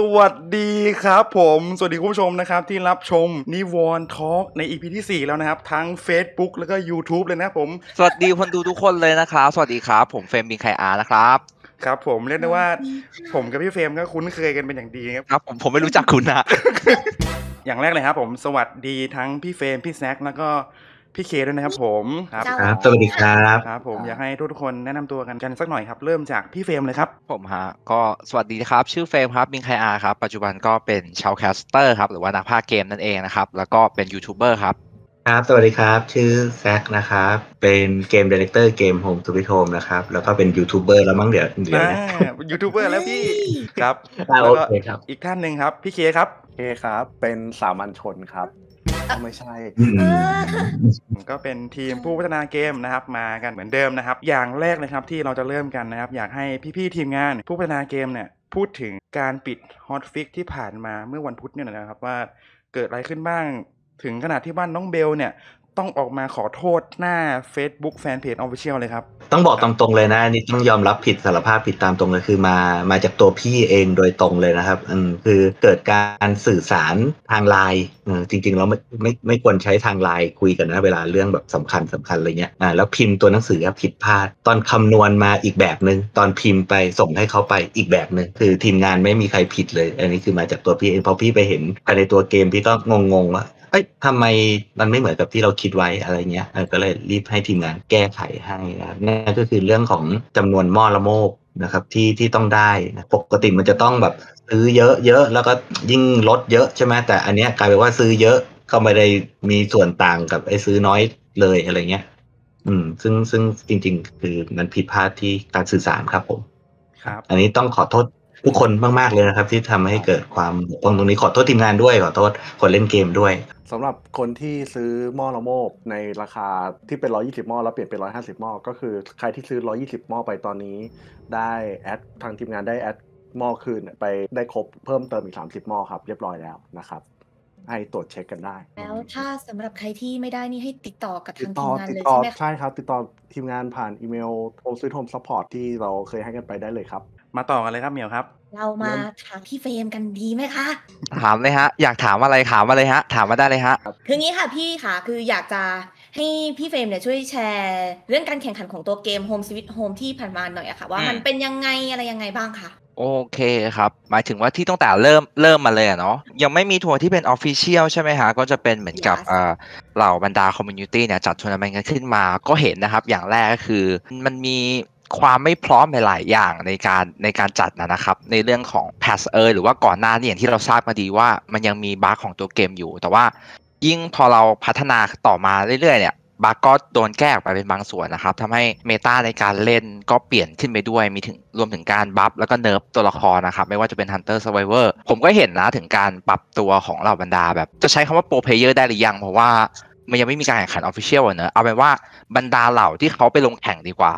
สวัสดีครับผมสวัสดีคุณผู้ชมนะครับที่รับชมนิวรณ์ทอล์กใน EP ที่ 4แล้วนะครับทั้ง Facebook แล้วก็ YouTube เลยนะผมสวัสดีคนดูทุกคนเลยนะครับสวัสดีครับผมเฟรมบิงไคอาร์นะครับครับผมเรียกได้ว่าผมกับพี่เฟรมก็คุ้นเคยกันเป็นอย่างดีครับผมไม่รู้จักคุณนะอย่างแรกเลยครับผมสวัสดีทั้งพี่เฟรมพี่แซคแล้วก็พี่เคด้วยนะครับผมครับสวัสดีครับครับผมอยากให้ทุกคนแนะนำตัวกันสักหน่อยครับเริ่มจากพี่เฟรมเลยครับผมฮะก็สวัสดีครับชื่อเฟรมครับบิงไคอาร์ครับปัจจุบันก็เป็นชาวแคสเตอร์ครับหรือว่านักพากย์เกมนั่นเองนะครับแล้วก็เป็นยูทูบเบอร์ครับครับสวัสดีครับชื่อแซคนะครับเป็นเกมไดเรคเตอร์เกม Home Sweet Home นะครับแล้วก็เป็นยูทูบเบอร์แล้วมั้งเดี๋ยวยูทูบเบอร์แล้วพี่ครับแล้วก็อีกท่านหนึ่งครับพี่เคครับเคครับเป็นสามัญชนครับไม่ใช่ก็เป็นทีมผู้พัฒนาเกมนะครับมากันเหมือนเดิมนะครับอย่างแรกนะครับที่เราจะเริ่มกันนะครับอยากให้พี่ๆทีมงานผู้พัฒนาเกมเนี่ยพูดถึงการปิดฮอตฟิกที่ผ่านมาเมื่อวันพุธเนี่ยนะครับว่าเกิดอะไรขึ้นบ้างถึงขนาดที่บ้านน้องเบลเนี่ยต้องออกมาขอโทษหน้า Facebook Fanpage Official เลยครับต้องบอกตามตรงเลยนะนี่ต้องยอมรับผิดสารภาพผิดตามตรงเลยคือมาจากตัวพี่เองโดยตรงเลยนะครับคือเกิดการสื่อสารทางไลน์จริงๆแล้วไม่ควรใช้ทางไลน์คุยกันนะเวลาเรื่องแบบสำคัญอะไรเงี้ยแล้วพิมพ์ตัวหนังสือผิดพลาดตอนคำนวณมาอีกแบบนึงตอนพิมพ์ไปส่งให้เขาไปอีกแบบนึงคือทีมงานไม่มีใครผิดเลยอันนี้คือมาจากตัวพี่เองพอพี่ไปเห็นภายในตัวเกมพี่ก็งงว่าทำไมมันไม่เหมือนกับที่เราคิดไว้อะไรเงี้ยก็เลยรีบให้ทีมงานแก้ไขให้นะครับนั่นก็คือเรื่องของจำนวนหม้อละโมบนะครับที่ต้องได้ปกติมันจะต้องแบบซื้อเยอะแล้วก็ยิ่งลดเยอะใช่ไหมแต่อันเนี้ยกลายเป็นว่าซื้อเยอะก็ไม่ได้มีส่วนต่างกับไอ้ซื้อน้อยเลยอะไรเงี้ยซึ่งจริงๆคือมันผิดพลาดที่การสื่อสารครับผมครับอันนี้ต้องขอโทษทุกคนมากๆเลยนะครับที่ทำให้เกิดความบกพร่องตรงนี้ขอโทษทีมงานด้วยขอโทษคนเล่นเกมด้วยสำหรับคนที่ซื้อหม้อละโมบในราคาที่เป็น120หม้อแล้วเปลี่ยนเป็น150หม้อก็คือใครที่ซื้อ120หม้อไปตอนนี้ได้แอดทางทีมงานได้แอดหม้อคืนไปได้ครบเพิ่มเติมอีก30หม้อครับเรียบร้อยแล้วนะครับให้ตรวจเช็คกันได้แล้วถ้าสำหรับใครที่ไม่ได้นี่ให้ติดต่อกับทางทีมงานเลยใช่ไหมใช่ครับติดต่อทีมงานผ่านอีเมลHome Sweet Home Supportที่เราเคยให้กันไปได้เลยครับมาต่อกันเลยครับเหมียวครับเรามาถามพี่เฟรมกันดีไหมคะถามเลยฮะอยากถามอะไรถามมาเลยฮะถามมาได้เลยฮะคืองี้ค่ะพี่ค่ะคืออยากจะให้พี่เฟรมเนี่ยช่วยแชร์เรื่องการแข่งขันของตัวเกม Home Sweet Home ที่ผ่านมาหน่อยอะค่ะว่ามันเป็นยังไงอะไรยังไงบ้างค่ะโอเคครับหมายถึงว่าที่ตั้งแต่เริ่มมาเลยเนาะยังไม่มีทัวร์ที่เป็น Official ใช่ไหมฮะก็จะเป็นเหมือนกับเหล่าบรรดา Community เนี่ยจัดทัวร์นาเมนต์กันขึ้นมาก็เห็นนะครับอย่างแรกก็คือมันมีความไม่พร้อมหลายอย่างในการจัดนะครับในเรื่องของ Patch หรือว่าก่อนหน้านี้อย่างที่เราทราบมาดีว่ามันยังมีบั๊กของตัวเกมอยู่แต่ว่ายิ่งพอเราพัฒนาต่อมาเรื่อยๆเนี่ยบั๊กก็โดนแก้ออกไปเป็นบางส่วนนะครับทำให้เมตาในการเล่นก็เปลี่ยนขึ้นไปด้วยมีถึงรวมถึงการบัฟแล้วก็เนิร์ฟตัวละครนะครับไม่ว่าจะเป็น Hunter Survivor ผมก็เห็นนะถึงการปรับตัวของเหล่าบรรดาแบบจะใช้คำว่าโปรเพลเยอร์ได้หรือยังเพราะว่ามันยังไม่มีการแข่งขัน Official เนอะเอาเป็นว่าบรรดาเหล่าที่เขาไปลงแข่งดีกว่า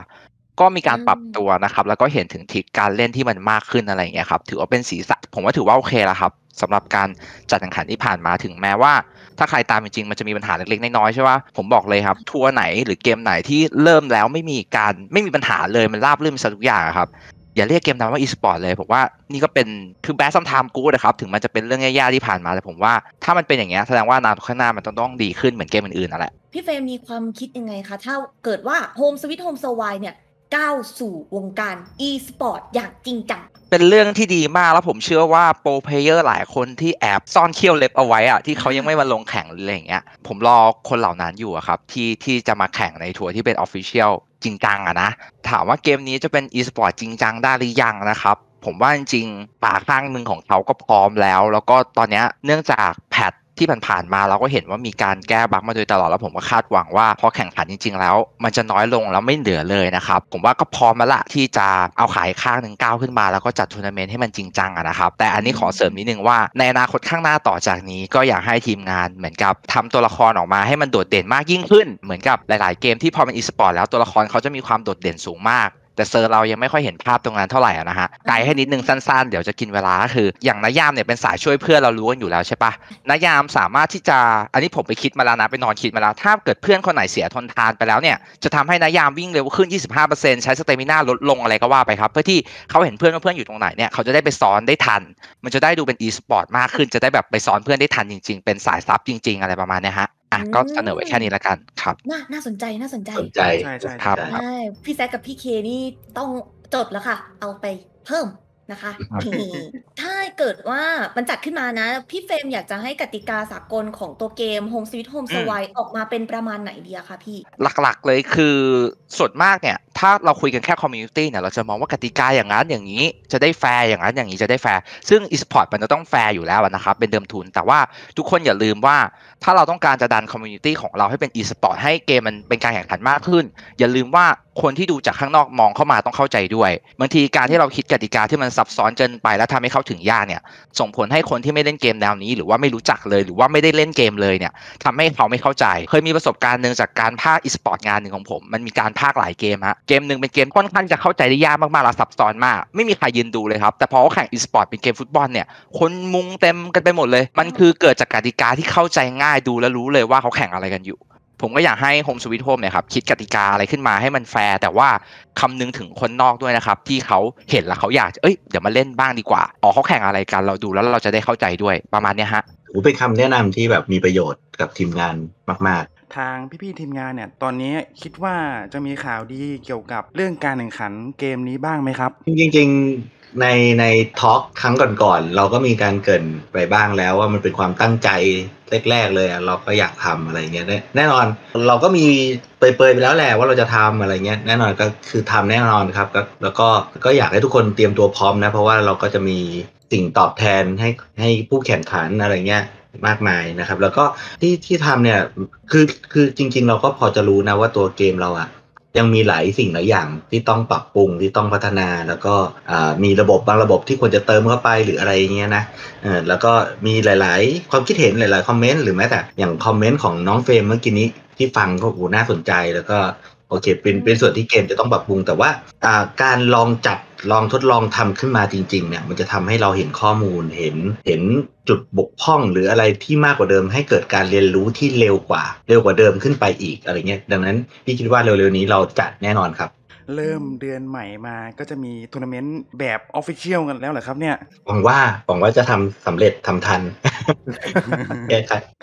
ก็มีการปรับตัวนะครับแล้วก็เห็นถึงทิศการเล่นที่มันมากขึ้นอะไรอย่างเงี้ยครับถือว่าเป็นสีสันผมว่าถือว่าโอเคแล้วครับสำหรับการจัดแข่งขันที่ผ่านมาถึงแม้ว่าถ้าใครตามจริงๆมันจะมีปัญหาเล็กๆน้อยๆใช่ป่ะผมบอกเลยครับทัวร์ไหนหรือเกมไหนที่เริ่มแล้วไม่มีปัญหาเลยมันราบรื่นซะทุกอย่างครับอย่าเรียกเกมนั้นว่า e-sport เลยผมว่านี่ก็เป็นคือ bad sometimes good นะครับถึงมันจะเป็นเรื่องแย่ๆที่ผ่านมาแต่ผมว่าถ้ามันเป็นอย่างเงี้ยแสดงว่าอนาคตข้างหน้ามันต้องดีขึ้นเหมือนเกมอื่นๆนั่นแหละพี่เฟรมมีความคิดยังไงคะถ้าเกิดว่า Home Sweet Home Survive เนี่ยก้าวสู่วงการ e-sport อย่างจริงจังเป็นเรื่องที่ดีมากแล้วผมเชื่อว่าโปรเพลเยอร์หลายคนที่แอบซ่อนเขี้ยวเล็บเอาไว้อะที่เขายังไม่มาลงแข่งหรืออะไรอย่างเงี้ยผมรอคนเหล่านั้นอยู่ครับที่จะมาแข่งในทัวร์ที่เป็น Official จริงจังอะนะถามว่าเกมนี้จะเป็น e-sport จริงจังได้หรือยังนะครับผมว่าจริงๆปากข้างหนึ่งของเขาก็พร้อมแล้วแล้วก็ตอนนี้เนื่องจากแพทที่ผ่านมาเราก็เห็นว่ามีการแก้บั๊กมาโดยตลอดแล้วผมก็คาดหวังว่าพอแข่งขันจริงๆแล้วมันจะน้อยลงแล้วไม่เหลือเลยนะครับผมว่าก็พร้อมแล้วล่ะที่จะเอาขายข้างหนึ่งก้าวขึ้นมาแล้วก็จัดทัวร์นาเมนต์ให้มันจริงจังนะครับแต่อันนี้ขอเสริมนิดนึงว่าในอนาคตข้างหน้าต่อจากนี้ก็อยากให้ทีมงานเหมือนกับทำตัวละครออกมาให้มันโดดเด่นมากยิ่งขึ้นเหมือนกับหลายๆเกมที่พอเป็นอีสปอร์ตแล้วตัวละครเขาจะมีความโดดเด่นสูงมาก แต่เซอร์เรายังไม่ค่อยเห็นภาพตรงนั้นเท่าไหร่นะฮะไกลให้นิดนึงสั้นๆเดี๋ยวจะกินเวลาคืออย่างน้ายามเนี่ยเป็นสายช่วยเพื่อนเรารู้กันอยู่แล้วใช่ปะน้ายามสามารถที่จะอันนี้ผมไปคิดมาแล้วนะไปนอนคิดมาแล้วถ้าเกิดเพื่อนคนไหนเสียทนทานไปแล้วเนี่ยจะทำให้น้ายามวิ่งเร็วขึ้น 25% ใช้สเตมิน่าลดลงอะไรก็ว่าไปครับเพื่อที่เขาเห็นเพื่อนว่าเพื่อนอยู่ตรงไหนเนี่ยเขาจะได้ไปซ้อนได้ทันมันจะได้ดูเป็น e-sport มากขึ้นจะได้แบบไปซ้อนเพื่อนได้ทันจริงๆเป็นสายซับจริงๆอะไรประมาณนี้ฮะอ่ะก็เสนอไว้แค่นี้ละกันครับน่าสนใจใช่ครับพี่แซคกับพี่เคนี่ต้องจดแล้วค่ะเอาไปเพิ่มนะคะถ้าเกิดว่ามันจัดขึ้นมานะพี่เฟรมอยากจะให้กติกาสากลของตัวเกม Home Sweet Home สวายออกมาเป็นประมาณไหนดีอะคะพี่หลักๆเลยคือส่วนมากเนี่ยถ้าเราคุยกันแค่ community เนี่ยเราจะมองว่ากติกาอย่างนั้นอย่างนี้จะได้แฟร์อย่างนั้นอย่างนี้จะได้แฟร์ซึ่ง e-sport มันจะต้องแฟร์อยู่แล้วนะครับเป็นเดิมทุนแต่ว่าทุกคนอย่าลืมว่าถ้าเราต้องการจะดัน community ของเราให้เป็น e-sport ให้เกมมันเป็นการแข่งขันมากขึ้นอย่าลืมว่าคนที่ดูจากข้างนอกมองเข้ามาต้องเข้าใจด้วยบางทีการที่เราคิดกติกาที่มันซับซ้อนเกินไปแล้วทำให้เข้าถึงยากเนี่ยส่งผลให้คนที่ไม่เล่นเกมแนวนี้หรือว่าไม่รู้จักเลยหรือว่าไม่ได้เล่นเกมเลยเนี่ยทำให้เขาไม่เข้าใจเคยมีประสบการณ์นึงจากการพากย์ e-sport งานหนึ่งของผมมันมีการพากย์หลายเกมฮะเกมนึงเป็นเกมค่อนข้างจะเข้าใจได้ยากมากๆและซับซ้อนมากไม่มีใครยืนดูเลยครับแต่พอแข่ง e-sport เป็นเกมฟุตบอลเนี่ยคนมุงเต็มกันไปหมดเลยมันคือเกิดจากกติกาที่เข้าใจง่ายดูและรู้เลยว่าเขาแข่งอะไรกันอยู่ผมก็อยากให้ Home Sweet Home เนี่ยครับคิดกติกาอะไรขึ้นมาให้มันแฟร์แต่ว่าคำนึงถึงคนนอกด้วยนะครับที่เขาเห็นแล้วเขาอยากเดี๋ยวมาเล่นบ้างดีกว่าอ๋อเขาแข่งอะไรกันเราดูแล้วเราจะได้เข้าใจด้วยประมาณนี้ฮะเป็นคำแนะนำที่แบบมีประโยชน์กับทีมงานมากๆทางพี่ๆทีมงานเนี่ยตอนนี้คิดว่าจะมีข่าวดีเกี่ยวกับเรื่องการแข่งขันเกมนี้บ้างไหมครับจริงๆในทอล์คครั้งก่อนๆเราก็มีการเกริ่นไปบ้างแล้วว่ามันเป็นความตั้งใจแรกๆเลยเราก็อยากทำอะไรเงี้ยแน่นอนเราก็มีเปรยๆไปแล้วแหละว่าเราจะทำอะไรเงี้ยแน่นอนก็คือทำแน่นอนครับแล้วก็อยากให้ทุกคนเตรียมตัวพร้อมนะเพราะว่าเราก็จะมีสิ่งตอบแทนให้ผู้แข่งขันอะไรเงี้ยมากมายนะครับแล้วก็ที่ทำเนี่ยคือจริงๆเราก็พอจะรู้นะว่าตัวเกมเราอะยังมีหลายสิ่งหลายอย่างที่ต้องปรับปรุงที่ต้องพัฒนาแล้วก็มีระบบบางระบบที่ควรจะเติมเข้าไปหรืออะไรอย่างเงี้ยนะแล้วก็มีหลายๆความคิดเห็นหลายๆคอมเมนต์หรือแม้แต่อย่างคอมเมนต์ของน้องเฟรมเมื่อกี้นี้ที่ฟังก็โหน่าสนใจแล้วก็โอเคเป็นส่วนที่เกมจะต้องปรับปรุงแต่ว่าการลองทดลองทำขึ้นมาจริงๆเนี่ยมันจะทำให้เราเห็นข้อมูลเห็นจุดบกพร่องหรืออะไรที่มากกว่าเดิมให้เกิดการเรียนรู้ที่เร็วกว่าเดิมขึ้นไปอีกอะไรเงี้ยดังนั้นพี่คิดว่าเร็วๆนี้เราจัดแน่นอนครับเริ่มเดือนใหม่มาก็จะมีทัวร์นาเมนต์แบบ Official กันแล้วเหรอครับเนี่ยหวังว่าจะทำสำเร็จทำทัน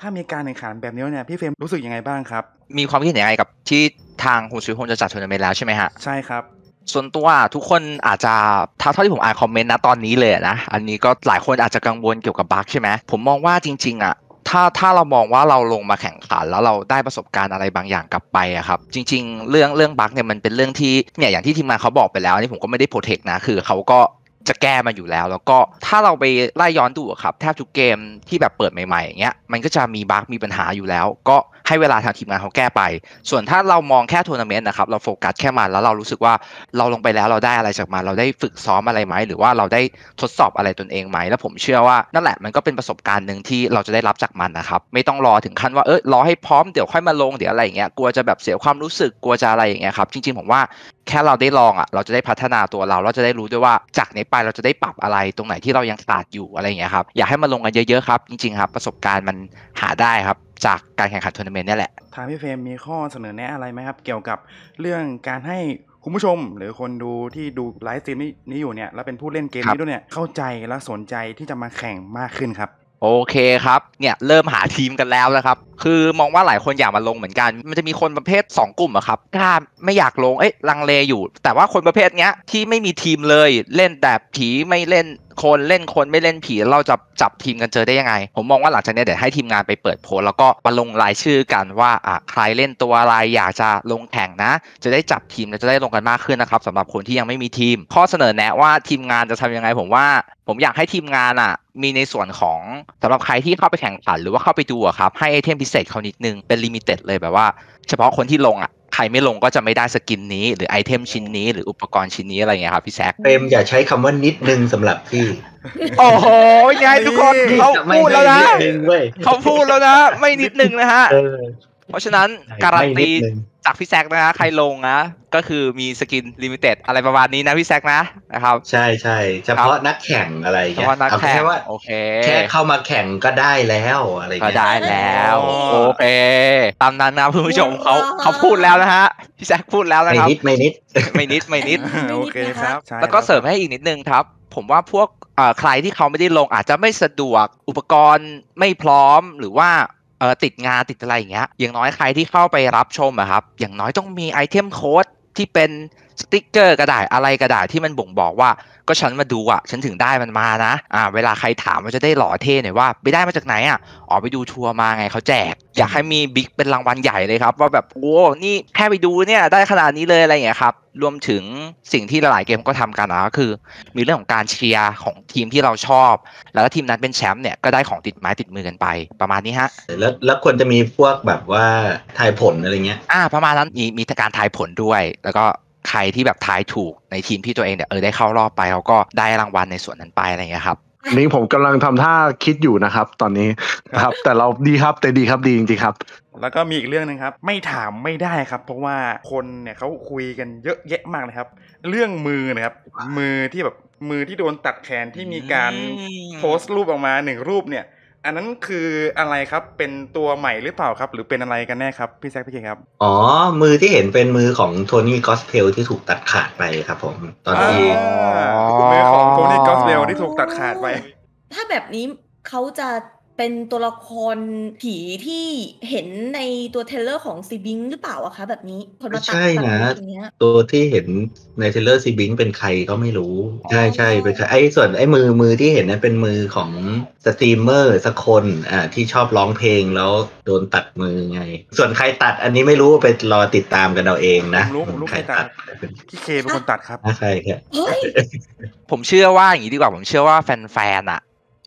ถ้ามีการแข่งขันแบบนี้เนี่ยพี่เฟรมรู้สึกยังไงบ้างครับมีความคิดเห็นยังไงกับที่ทางHome Sweet Homeจะจัดทัวร์นาเมนต์แล้วใช่ไหมฮะใช่ครับส่วนตัวทุกคนอาจจะเท่าที่ผมอ่านคอมเมนต์นะตอนนี้เลยนะอันนี้ก็หลายคนอาจจะกังวลเกี่ยวกับบั๊กใช่ไหมผมมองว่าจริงๆอะถ้าเรามองว่าเราลงมาแข่งขันแล้วเราได้ประสบการณ์อะไรบางอย่างกลับไปอะครับจริงๆเรื่องบั๊กเนี่ยมันเป็นเรื่องที่เนี่ยอย่างที่ทีมงานเขาบอกไปแล้วนี่ผมก็ไม่ได้โปรเทคนะคือเขาก็จะแก้มาอยู่แล้วก็ถ้าเราไปไล่ย้อนดูครับแทบทุกเกมที่แบบเปิดใหม่ๆอย่างเงี้ยมันก็จะมีบั๊กมีปัญหาอยู่แล้วก็ให้เวลาทางทีมงานเขาแก้ไปส่วนถ้าเรามองแค่ทัวร์นาเมนต์นะครับเราโฟกัสแค่มันแล้วเรารู้สึกว่าเราลงไปแล้วเราได้อะไรจากมันเราได้ฝึกซ้อมอะไรไหมหรือว่าเราได้ทดสอบอะไรตนเองไหมแล้วผมเชื่อว่านั่นแหละมันก็เป็นประสบการณ์หนึ่งที่เราจะได้รับจากมันนะครับไม่ต้องรอถึงขั้นว่ารอให้พร้อมเดี๋ยวค่อยมาลงเดี๋ยวอะไรอย่างเงี้ยกลัวจะแบบเสียความรู้สึกกลัวจะอะไรอย่างเงี้ยครับจริงๆผมว่าแค่เราได้ลองเราจะได้พัฒนาตัวเราจะได้รู้ด้วยว่าจากนี้ไปเราจะได้ปรับอะไรตรงไหนที่เรายังขาดอยู่อะไรอย่างเงี้ยครับอยากให้มาลงกันเยอะๆครับจริงๆครับประสบการณ์มันหาได้ครับจากการแข่งขันทัวร์นาเมนต์นี่แหละทางพี่เฟรมมีข้อเสนอแนะอะไรไหมครับเกี่ยวกับเรื่องการให้คุณผู้ชมหรือคนดูที่ดูไลฟ์สตรีมนี้อยู่เนี่ยแล้วเป็นผู้เล่นเกมนี้ด้วยเนี่ยเข้าใจและสนใจที่จะมาแข่งมากขึ้นครับโอเคครับเนี่ยเริ่มหาทีมกันแล้วนะครับคือมองว่าหลายคนอยากมาลงเหมือนกันมันจะมีคนประเภท2กลุ่มอะครับกล้าไม่อยากลงลังเลอยู่แต่ว่าคนประเภทเนี้ยที่ไม่มีทีมเลยเล่นแต่ผีไม่เล่นคนเล่นคนไม่เล่นผีเราจะจับทีมกันเจอได้ยังไงผมมองว่าหลังจากนี้เดี๋ยวให้ทีมงานไปเปิดโพลแล้วก็มาลงรายชื่อกันว่าใครเล่นตัวอะไรอยากจะลงแข่งนะจะได้จับทีมและจะได้ลงกันมากขึ้นนะครับสำหรับคนที่ยังไม่มีทีมข้อเสนอแนะว่าทีมงานจะทำยังไงผมอยากให้ทีมงานมีในส่วนของสำหรับใครที่เข้าไปแข่งขันหรือว่าเข้าไปดูครับให้ไอเทมพิเศษเขานิดนึงเป็นลิมิเต็ดเลยแบบว่าเฉพาะคนที่ลงใครไม่ลงก็จะไม่ได้สกินนี้หรือไอเทมชิ้นนี้หรืออุปกรณ์ชิ้นนี้อะไรเงี้ยครับพี่แซคเฟรมอย่าใช้คำว่านิดนึงสำหรับพี่โอ้โหยายทุกคนเขาพูดแล้วนะไม่นิดนึงนะฮะเพราะฉะนั้นการันตี จากพี่แซกนะใครลงนะก็คือมีสกินลิมิเต็ดอะไรประมาณนี้นะพี่แซกนะนะครับใช่ใช่เฉพาะนักแข่งอะไรเงี้ยเอาแค่ว่าโอเคแค่เข้ามาแข่งก็ได้แล้วอะไรก็ได้แล้วโอเคตามนั้นนะคุณผู้ชมเขาพูดแล้วนะฮะพี่แซกพูดแล้วนะครับไม่นิดโอเคครับแล้วก็เสริมให้อีกนิดนึงครับผมว่าพวกใครที่เขาไม่ได้ลงอาจจะไม่สะดวกอุปกรณ์ไม่พร้อมหรือว่าติดงานติดอะไรอย่างเงี้ยอย่างน้อยใครที่เข้าไปรับชมอะครับอย่างน้อยต้องมีไอเทมโค้ดที่เป็นสติ๊กเกอร์กระดาษอะไรกระดาษที่มันบ่งบอกว่าก็ฉันมาดูอะฉันถึงได้มันมานะเวลาใครถามมันจะได้หล่อเท่หน่อยว่าไปได้มาจากไหนอะอ๋อไปดูทัวร์มาไงเขาแจกอยากให้มีบิ๊กเป็นรางวัลใหญ่เลยครับว่าแบบโอ้นี่แค่ไปดูเนี่ยได้ขนาดนี้เลยอะไรอย่างเงี้ยครับรวมถึงสิ่งที่หลายๆเกมก็ทำกันนะก็คือมีเรื่องของการเชียร์ของทีมที่เราชอบแล้วทีมนั้นเป็นแชมป์เนี่ยก็ได้ของติดไม้ติดมือกันไปประมาณนี้ฮะแล้วควรจะมีพวกแบบว่าทายผลอะไรเงี้ยประมาณนั้นมีการทายผลด้วยแล้วก็ใครที่แบบทายถูกในทีมที่ตัวเองเนี่ยได้เข้ารอบไปเขาก็ได้รางวัลในส่วนนั้นไปอะไรเงี้ยครับนี่ผมกำลังทำท่าคิดอยู่นะครับตอนนี้ครับแต่เราดีครับดีจริงๆครับแล้วก็มีอีกเรื่องนึงครับไม่ถามไม่ได้ครับเพราะว่าคนเนี่ยเขาคุยกันเยอะแยะมากเลยครับเรื่องมือนะครับมือที่โดนตัดแขนที่มีการโพสต์รูปออกมาหนึ่งรูปเนี่ยอันนั้นคืออะไรครับเป็นตัวใหม่หรือเปล่าครับหรือเป็นอะไรกันแน่ครับพี่แซคพี่เคครับอ๋อมือที่เห็นเป็นมือของโทนี่กอสเพลที่ถูกตัดขาดไปครับผมตอนนี้มือของโทนี่กอสเพลที่ถูกตัดขาดไปถ้าแบบนี้เขาจะเป็นตัวละครผีที่เห็นในตัวเทเลอร์ของซีบิงหรือเปล่าอะคะแบบนี้คนมาตัดใช่นะตัวที่เห็นในเทเลอร์ซีบิงเป็นใครก็ไม่รู้ใช่เป็นใครส่วนมือที่เห็นนั้นเป็นมือของสตรีมเมอร์สักคนที่ชอบร้องเพลงแล้วโดนตัดมือไงส่วนใครตัดอันนี้ไม่รู้ไปรอติดตามกันเอาเองนะรู้ใครตัดพี่เคเป็นคนตัดครับใช่ครับผมเชื่อว่าอย่างนี้ดีกว่าผมเชื่อว่าแฟนๆอะ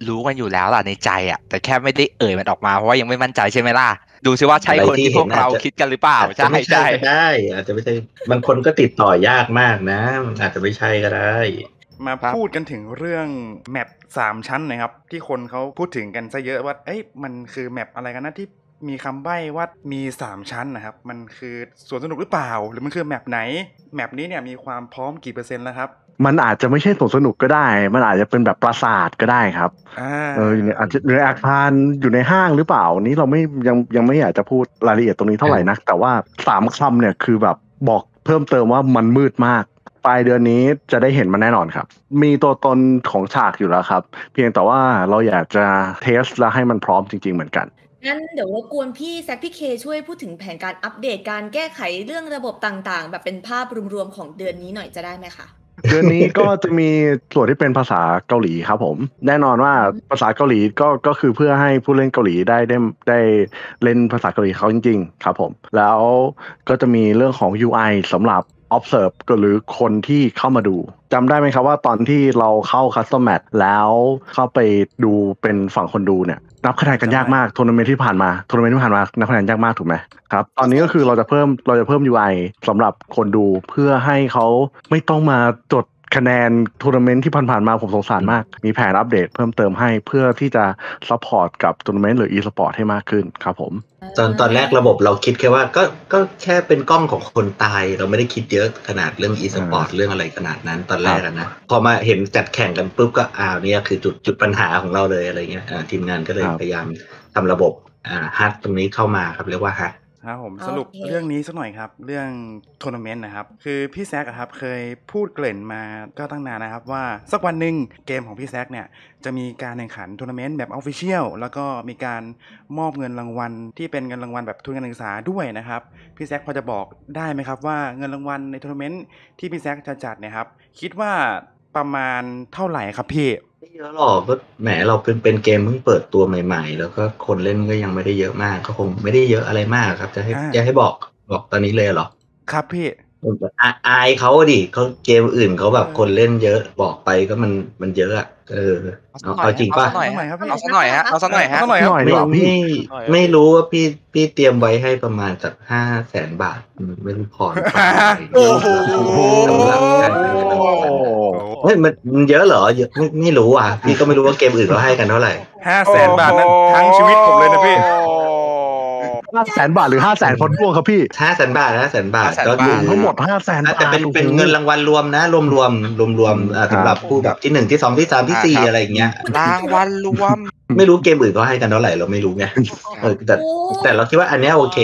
รู้กันอยู่แล้วล่ะในใจอ่ะแต่แค่ไม่ได้เอ่ยมันออกมาเพราะว่ายังไม่มั่นใจใช่ไหมล่ะดูซิว่าใช่คนที่พวกเราคิดกันหรือเปล่าใช่ไม่ใช่ได้อาจจะไม่ใช่บางคนก็ติดต่อยากมากนะอาจจะไม่ใช่ก็ได้มาพูดกันถึงเรื่องแมป3ชั้นนะครับที่คนเขาพูดถึงกันซะเยอะว่าเอ้ยมันคือแมปอะไรกันนะที่มีคำใบ้ว่ามี3ชั้นนะครับมันคือสวนสนุกหรือเปล่าหรือมันคือแมปไหนแมปนี้เนี่ยมีความพร้อมกี่เปอร์เซ็นต์แล้วครับมันอาจจะไม่ใช่สวนสนุกก็ได้มันอาจจะเป็นแบบปราสาทก็ได้ครับอยู่ในอาจจะในอาคารอยู่ในห้างหรือเปล่านี้เราไม่ยังไม่อยากจะพูดรายละเอียดตรงนี้เท่าไหร่นักแต่ว่า3 คำเนี่ยคือแบบบอกเพิ่มเติมว่ามันมืดมากปลายเดือนนี้จะได้เห็นมันแน่นอนครับมีตัวตนของฉากอยู่แล้วครับเพียงแต่ว่าเราอยากจะเทสและให้มันพร้อมจริงๆเหมือนกันงั้นเดี๋ยวรบกวนพี่แซคพี่เคช่วยพูดถึงแผนการอัปเดตการแก้ไขเรื่องระบบต่างๆแบบเป็นภาพรวมๆของเดือนนี้หน่อยจะได้ไหมคะเดือนนี้ก็จะมีส่วนที่เป็นภาษาเกาหลีครับผมแน่นอนว่าภาษาเกาหลีก็คือเพื่อให้ผู้เล่นเกาหลีได้เล่นภาษาเกาหลีเขาจริงๆครับผมแล้วก็จะมีเรื่องของ UI สำหรับ observe หรือคนที่เข้ามาดูจำได้ไหมครับว่าตอนที่เราเข้า custom match แล้วเข้าไปดูเป็นฝั่งคนดูเนี่ยนับคะแนนกันยากมากทัวร์นาเมนต์ที่ผ่านมานับคะแนนยากมากถูกไหมครับตอนนี้ก็คือเราจะเพิ่ม UI สำหรับคนดูเพื่อให้เขาไม่ต้องมาจดคะแนนทัวร์นาเมนต์ที่ผ่านมาผมสงสารมากมีแผนอัปเดตเพิ่มเติมให้เพื่อที่จะซัพพอร์ตกับทัวร์นาเมนต์หรือ e-sport ให้มากขึ้นครับผมตอนแรกระบบเราคิดแค่ว่าก็แค่เป็นกล้องของคนตายเราไม่ได้คิดเยอะขนาดเรื่อง e-sport เรื่องอะไรขนาดนั้นตอนแรกนะพอมาเห็นจัดแข่งกันปุ๊บก็เนี่ยคือจุดปัญหาของเราเลยอะไรเงี้ยทีมงานก็เลยพยายามทำระบบฮัทตรงนี้เข้ามาครับเรียกว่าฮัทครับผมสรุปเรื่องนี้สักหน่อยครับเรื่องทัวร์นาเมนต์นะครับคือพี่แซคครับเคยพูดเกริ่นมาก็ตั้งนานนะครับว่าสักวันหนึ่งเกมของพี่แซคเนี่ยจะมีการแข่งขันทัวร์นาเมนต์แบบออฟฟิเชียลแล้วก็มีการมอบเงินรางวัลที่เป็นเงินรางวัลแบบทุนการศึกษาด้วยนะครับพี่แซคพอจะบอกได้ไหมครับว่าเงินรางวัลในทัวร์นาเมนต์ที่พี่แซคจะจัดเนี่ยครับคิดว่าประมาณเท่าไหร่ครับพี่ไม่เยอะหรอกก็แหมเราเป็นเกมเพิ่งเปิดตัวใหม่ๆแล้วก็คนเล่นก็ยังไม่ได้เยอะมากก็คงไม่ได้เยอะอะไรมากครับจะให้บอกตอนนี้เลยเหรอครับพี่อายเขาดิเขาเกมอื่นเขาแบบคนเล่นเยอะบอกไปก็มันเยอะอ่ะเอาจริงป่ะเอาสักหน่อยฮะไม่รู้ว่าพี่เตรียมไว้ให้ประมาณจาก500,000 บาทไม่รู้พอโอ้โหมันเยอะเหรอไม่รู้อ่ะพี่ก็ไม่รู้ว่าเกมอื่นเราให้กันเท่าไหร่500,000 บาทนั้นทั้งชีวิตผมเลยนะพี่ 500,000 บาทหรือ 500,000 พ้นพ่วงครับพี่ 500,000 บาทนะ 500,000 บาททั้งหมด 500,000 บาทแต่เป็นเงินรางวัลรวมนะรวมสำหรับผู้แบบที่1ที่2ที่3ที่4อะไรอย่างเงี้ยรางวัลรวมไม่รู้เกมอื่นก็ให้กันเท่าไหร่เราไม่รู้ไงแต่เราคิดว่าอันเนี้ยโอเค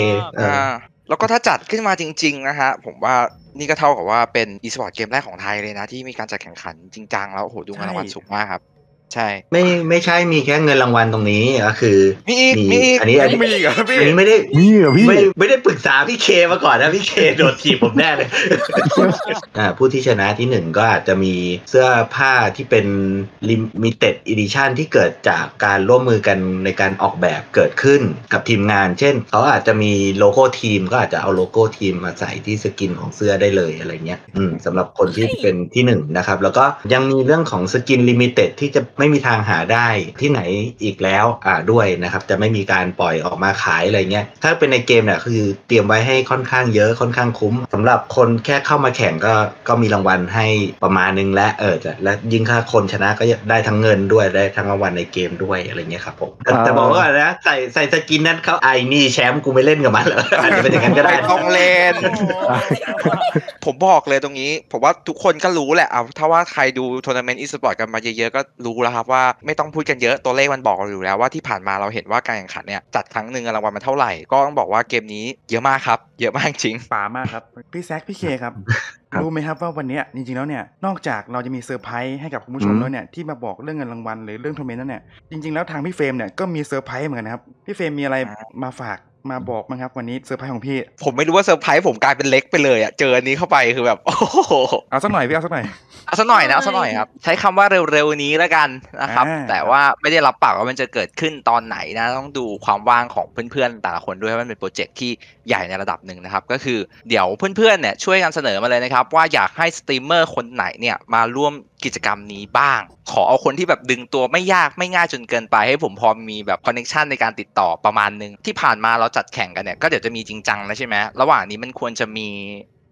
แล้วก็ถ้าจัดขึ้นมาจริงๆนะฮะผมว่านี่ก็เท่ากับว่าเป็น e-sport เกมแรกของไทยเลยนะที่มีการจัดแข่งขันจริงจังแล้วโอ้โหดูเงินรางวัลสูงมากครับใช่ไม่ใช่มีแค่เงินรางวัลตรงนี้ก็คือมีอันนี้ไม่ได้มีเหรอพี่ไม่ได้ปรึกษาพี่เคมาก่อนนะพี่เคโดนถีบผมแน่เลยผู้ที่ชนะที่หนึ่งก็อาจจะมีเสื้อผ้าที่เป็น limited edition ที่เกิดจากการร่วมมือกันในการออกแบบเกิดขึ้นกับทีมงานเช่นเขาอาจจะมีโลโก้ทีมก็อาจจะเอาโลโก้ทีมมาใส่ที่สกินของเสื้อได้เลยอะไรเงี้ยสำหรับคนที่เป็นที่หนึ่งนะครับแล้วก็ยังมีเรื่องของสกิน limited ที่จะไม่มีทางหาได้ที่ไหนอีกแล้วด้วยนะครับจะไม่มีการปล่อยออกมาขายอะไรเงี้ยถ้าเป็นในเกมเนี่ยคือเตรียมไว้ให้ค่อนข้างเยอะค่อนข้างคุ้มสำหรับคนแค่เข้ามาแข่งก็มีรางวัลให้ประมาณนึงและยิ่งถ้าคนชนะก็ได้ทั้งเงินด้วยได้ทั้งรางวัลในเกมด้วยอะไรเงี้ยครับผมแต่บอกว่านะใส่สกินนั้นเขาไอ้นี่แชมป์กูไม่เล่นกับมันหรอกอาจจะเป็นอย่างนั้นก็ได้ต้องเล่นผมบอกเลยตรงนี้ผมว่าทุกคนก็รู้แหละถ้าว่าใครดูทัวร์นาเมนต์อีสปอร์ตกันมาเยอะๆก็รู้แล้วครับว่าไม่ต้องพูดกันเยอะตัวเลขมันบอกเราอยู่แล้วว่าที่ผ่านมาเราเห็นว่าการแข่งขันเนี่ยจัดครั้งหนึ่งรางวัลมันเท่าไหร่ก็ต้องบอกว่าเกมนี้เยอะมากครับเยอะมากจริงป๋ามากครับพี่แซคพี่เคครับรู้ไหมครับว่าวันนี้จริงๆแล้วเนี่ยนอกจากเราจะมีเซอร์ไพรส์ให้กับคุณผู้ชมแล้วเนี่ยที่มาบอกเรื่องเงินรางวัลหรือเรื่องทัวร์นาเมนต์นั่นเนี่ยจริงๆแล้วทางพี่เฟรมเนี่ยก็มีเซอร์ไพรส์เหมือนกันครับพี่เฟรมมีอะไรมาฝากมาบอกมั้งครับวันนี้เซอร์ไพรส์ของพี่ผมไม่รู้ว่าเซอร์ไพรส์ผมกลายเป็นเล็กไปเลยเจออันนี้เข้าไปคือแบบโอ้โหเอาสักหน่อยพี่เอาสักหน่อยครับใช้คำว่าเร็วๆนี้แล้วกันนะครับแต่ว่าไม่ได้รับปากว่ามันจะเกิดขึ้นตอนไหนนะต้องดูความว่างของเพื่อนๆแต่ละคนด้วยเพราะมันเป็นโปรเจกต์ที่ใหญ่ในระดับหนึ่งนะครับก็คือเดี๋ยวเพื่อนๆเนี่ยช่วยกันเสนอมาเลยนะครับว่าอยากให้สตรีมเมอร์คนไหนเนี่ยมาร่วมกิจกรรมนี้บ้างขอเอาคนที่แบบดึงตัวไม่ยากไม่ง่ายจนเกินไปให้ผมพอมีแบบคอนเนคชันในการติดต่อประมาณนึงที่ผ่านมาเราจัดแข่งกันเนี่ยก็เดี๋ยวจะมีจริงจังแล้วใช่ไหมระหว่างนี้มันควรจะมี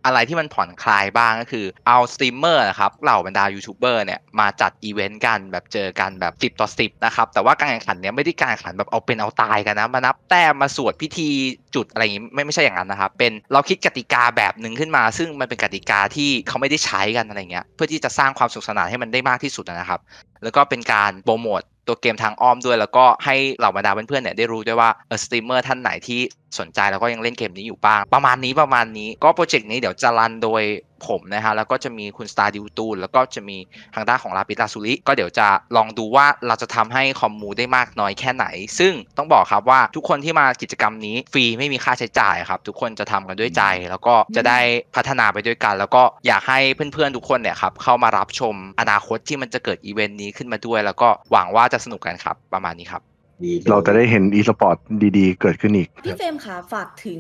อะไรที่มันผ่อนคลายบ้างก็คือเอาสตรีมเมอร์นะครับเหล่าบรรดายูทูบเบอร์เนี่ยมาจัดอีเวนต์กันแบบเจอกันแบบ10ต่อ10นะครับแต่ว่าการแข่งขันเนี่ยไม่ได้การแข่งขันแบบเอาเป็นเอาตายกันนะมานับแต้มมาสวดพิธีจุดอะไรอย่างงี้ไม่ใช่อย่างนั้นนะครับเป็นเราคิดกติกาแบบหนึ่งขึ้นมาซึ่งมันเป็นกติกาที่เขาไม่ได้ใช้กันอะไรเงี้ยเพื่อที่จะสร้างความสนุกสนานให้มันได้มากที่สุดนะครับแล้วก็เป็นการโปรโมทตัวเกมทางอ้อมด้วยแล้วก็ให้เหล่าบรรดาเพื่อนๆเนี่ยได้รู้ด้วยว่าสตรีมเมอร์ท่านไหนที่สนใจแล้วก็ยังเล่นเกมนี้อยู่บ้างประมาณนี้ก็โปรเจกต์นี้เดี๋ยวจะรันโดยผมนะฮะแล้วก็จะมีคุณสตาร์ดิวตูนแล้วก็จะมีทางด้านของลาปิสลาซูริก็เดี๋ยวจะลองดูว่าเราจะทำให้คอมมูได้มากน้อยแค่ไหนซึ่งต้องบอกครับว่าทุกคนที่มากิจกรรมนี้ฟรีไม่มีค่าใช้จ่ายครับทุกคนจะทำกันด้วยใจแล้วก็จะได้พัฒนาไปด้วยกันแล้วก็อยากให้เพื่อนๆทุกคนเนี่ยครับเข้ามารับชมอนาคตที่มันจะเกิดอีเวนต์นี้ขึ้นมาด้วยแล้วก็หวังว่าจะสนุกกันครับประมาณนี้ครับเราจะได้เห็น e-sport ดีๆเกิดขึ้นอีกพี่เฟรมค่ะฝากถึง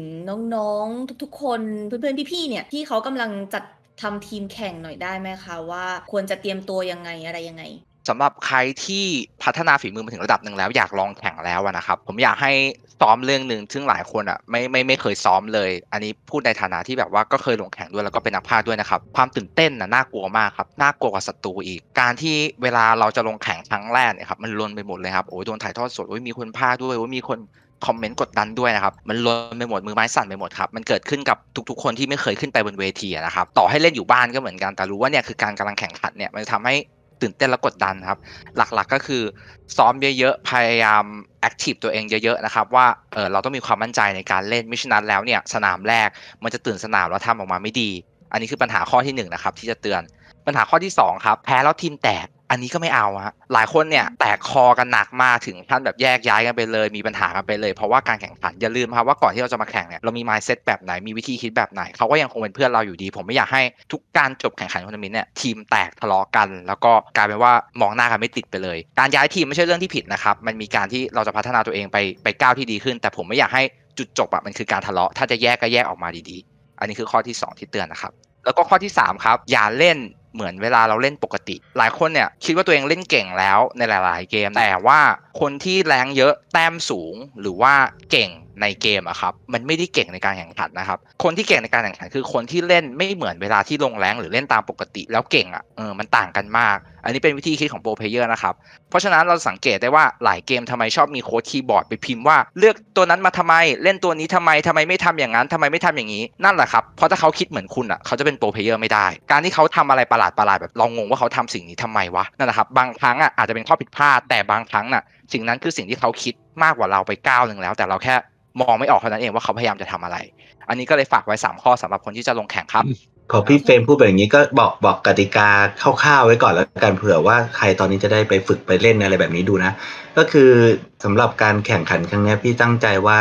น้องๆทุกๆคนเพื่อนๆพี่ๆเนี่ยที่เขากำลังจัดทำทีมแข่งหน่อยได้ไหมคะว่าควรจะเตรียมตัวยังไงอะไรยังไงสำหรับใครที่พัฒนาฝีมือมาถึงระดับหนึ่งแล้วอยากลองแข่งแล้วนะครับผมอยากให้ซ้อมเรื่องหนึ่งซึ่งหลายคนไม่เคยซ้อมเลยอันนี้พูดในฐานะที่แบบว่าก็เคยลงแข่งด้วยแล้วก็เป็นนักพากย์ด้วยนะครับความตื่นเต้นน่ากลัวมากครับน่ากลัวกว่าศัตรูอีกการที่เวลาเราจะลงแข่งครั้งแรกเนี่ยครับมันล้นไปหมดเลยครับโอ้ยโดนถ่ายทอดสดโอ้ยมีคนพากย์ด้วยโอ้ยมีคนคอมเมนต์กดดันด้วยนะครับมันล้นไปหมดมือไม้สั่นไปหมดครับมันเกิดขึ้นกับทุกๆคนที่ไม่เคยขึ้นไปบนเวทีนะครับต่อให้เล่นอยู่บ้านก็เหมือนกันแต่รู้ว่าเนี่ยคือการกำลังแข่งขันเนี่ยมันทำให้ตื่นเต้นและกดดันครับหลักๆก็คือซ้อมเยอะๆพยายามแอคทีฟตัวเองเยอะๆนะครับว่าเราต้องมีความมั่นใจในการเล่นมิฉะนั้นแล้วเนี่ยสนามแรกมันจะตื่นสนามแล้วทำออกมาไม่ดีอันนี้คือปัญหาข้อที่1นะครับที่จะเตือนปัญหาข้อที่2ครับแพ้แล้วทีมแตกอันนี้ก็ไม่เอาฮะหลายคนเนี่ยแตกคอกันหนักมากถึงขั้นแบบแยกย้ายกันไปเลยมีปัญหากันไปเลยเพราะว่าการแข่งขันอย่าลืมครับว่าก่อนที่เราจะมาแข่งเนี่ยเรามี mindset แบบไหนมีวิธีคิดแบบไหนเขาก็ยังคงเป็นเพื่อนเราอยู่ดีผมไม่อยากให้ทุกการจบแข่งขันทัวร์นาเมนต์เนี่ยทีมแตกทะเลาะกันแล้วก็กลายเป็นว่ามองหน้ากันไม่ติดไปเลยการย้ายทีมไม่ใช่เรื่องที่ผิดนะครับมันมีการที่เราจะพัฒนาตัวเองไปก้าวที่ดีขึ้นแต่ผมไม่อยากให้จุดจบอ่ะมันคือการทะเลาะถ้าจะแยกก็แยกออกมาดีๆอันนี้คือข้อที่2ที่เตือนนะครับแล้วก็ข้อที่3ครับอย่าเล่นเหมือนเวลาเราเล่นปกติหลายคนเนี่ยคิดว่าตัวเองเล่นเก่งแล้วในหลายๆเกมแต่ว่าคนที่แรงเยอะแต้มสูงหรือว่าเก่ง ในเกมอะครับมันไม่ได้เก่งในการแข่งขันนะครับคนที่เก่งในการแข่งขันคือคนที่เล่นไม่เหมือนเวลาที่ลงแรงหรือเล่นตามปกติแล้วเก่งอะมันต่างกันมากอันนี้เป็นวิธีคิดของโปรเพลเยอร์นะครับเพราะฉะนั้นเราสังเกตได้ว่าหลายเกมทำไมชอบมีโค้ชคีย์บอร์ดไปพิมพ์ว่าเลือกตัวนั้นมาทำไมเล่นตัวนี้ทำไมไม่ทำอย่างนั้นทำไมไม่ทำอย่างนี้นั่นแหละครับเพราะถ้าเขาคิดเหมือนคุณอะเขาจะเป็นโปรเพลเยอร์ไม่ได้การที่เขาทำอะไรประหลาดแบบเรางงว่าเขาทำสิ่งนี้ทำไมวะนั่นแหละครับบางครั้งอะอาจจะเป็นข้อผิดพลาดแต่บางครั้งน่ะสิ่งนั้นคือสิ่งที่เขาคิดมากกว่าเราไปก้าวหนึ่งแล้วแต่เราแค่มองไม่ออกเท่านั้นเองว่าเขาพยายามจะทำอะไรอันนี้ก็เลยฝากไว้3ข้อสำหรับคนที่จะลงแข่งครับขอพี่เฟรมพูดแบบนี้ก็บอกกติกาคร่าวๆไว้ก่อนแล้วกันเผื่อว่าใครตอนนี้จะได้ไปฝึกไปเล่นอะไรแบบนี้ดูนะก็คือสำหรับการแข่งขันครั้งนี้พี่ตั้งใจว่า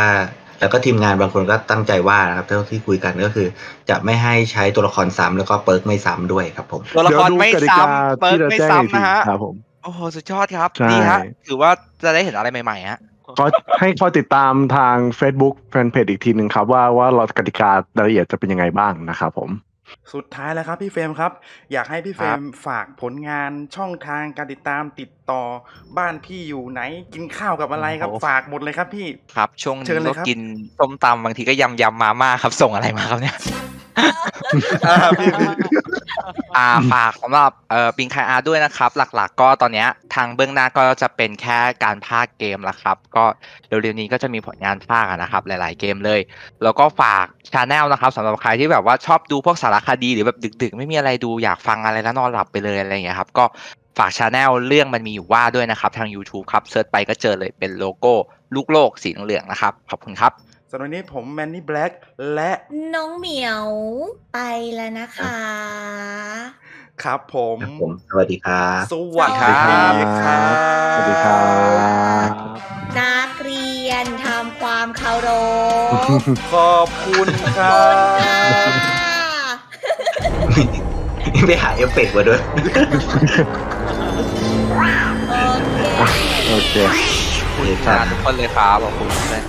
แล้วก็ทีมงานบางคนก็ตั้งใจว่านะครับเท่าที่คุยกันก็คือจะไม่ให้ใช้ตัวละครซ้ำแล้วก็เปิร์กไม่ซ้ำด้วยครับผมตัวละครไม่ซ้ำเปิร์กไม่ซ้ำนะฮะโอ้โหสุดยอดครับดีฮะถือว่าจะได้เห็นอะไรใหม่ๆฮะก็ให้คอยติดตามทาง Facebook แฟนเพจอีกทีหนึ่งครับว่าเรากติการายละเอียดจะเป็นยังไงบ้างนะครับผมสุดท้ายแล้วครับพี่เฟรมครับอยากให้พี่เฟรมฝากผลงานช่องทางการติดตามติดต่อบ้านพี่อยู่ไหนกินข้าวกับอะไรครับฝากหมดเลยครับพี่ครับช่วงนี้ก็กินส้มตำบางทีก็ยำมาม่าครับส่งอะไรมาครับเนี่ยฝากสำหรับปิงคายอาร์ด้วยนะครับหลักๆก็ตอนนี้ทางเบื้องหน้าก็จะเป็นแค่การพากย์เกมละครับก็เร็วๆนี้ก็จะมีผลงานพากย์นะครับหลายๆเกมเลยแล้วก็ฝากชาแนลนะครับสำหรับใครที่แบบว่าชอบดูพวกสารคดีหรือแบบดึกๆไม่มีอะไรดูอยากฟังอะไรแล้วนอนหลับไปเลยอะไรอย่างเงี้ยครับก็ฝากชาแนลเรื่องมันมีอยู่ว่าด้วยนะครับทาง YouTube ครับเซิร์ชไปก็เจอเลยเป็นโลโก้ลูกโลกสีเหลืองนะครับขอบคุณครับสำหรับวันนี้ผมแมนนี่แบล็กและน้องเหมียวไปแล้วนะคะครับผมสวัสดีครับสวัสดีครับสวัสดีครับนักเรียนทำความเคารพขอบคุณครับไปหาเอฟเฟกต์มาด้วยโอเคทุกคนเลยครับขอบคุณ